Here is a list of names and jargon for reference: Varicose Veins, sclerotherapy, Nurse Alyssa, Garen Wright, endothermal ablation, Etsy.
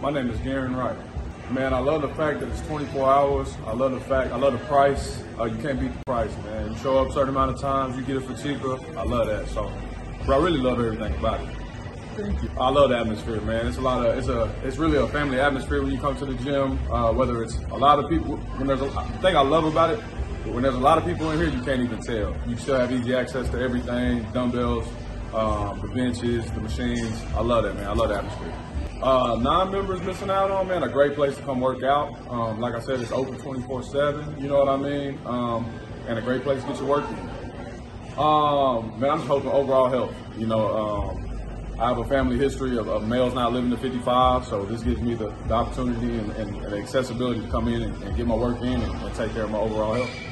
My name is Garen Wright. Man, I love the fact that it's 24 hours. I love the price. You can't beat the price, man. You show up a certain amount of times, you get it for cheaper. I love that. So, but I really love everything about it. Thank you. I love the atmosphere, man. It's really a family atmosphere when you come to the gym. Whether it's a lot of people, the thing I love about it, when there's a lot of people in here, you can't even tell. You still have easy access to everything, dumbbells, the benches, the machines. I love that, man. I love the atmosphere. Non-members missing out on, man, a great place to come work out. Like I said, it's open 24/7, you know what I mean? And a great place to get your work in. Man, I'm just hoping overall health. You know, I have a family history of males not living to 55, so this gives me the opportunity and the accessibility to come in and get my work in and take care of my overall health.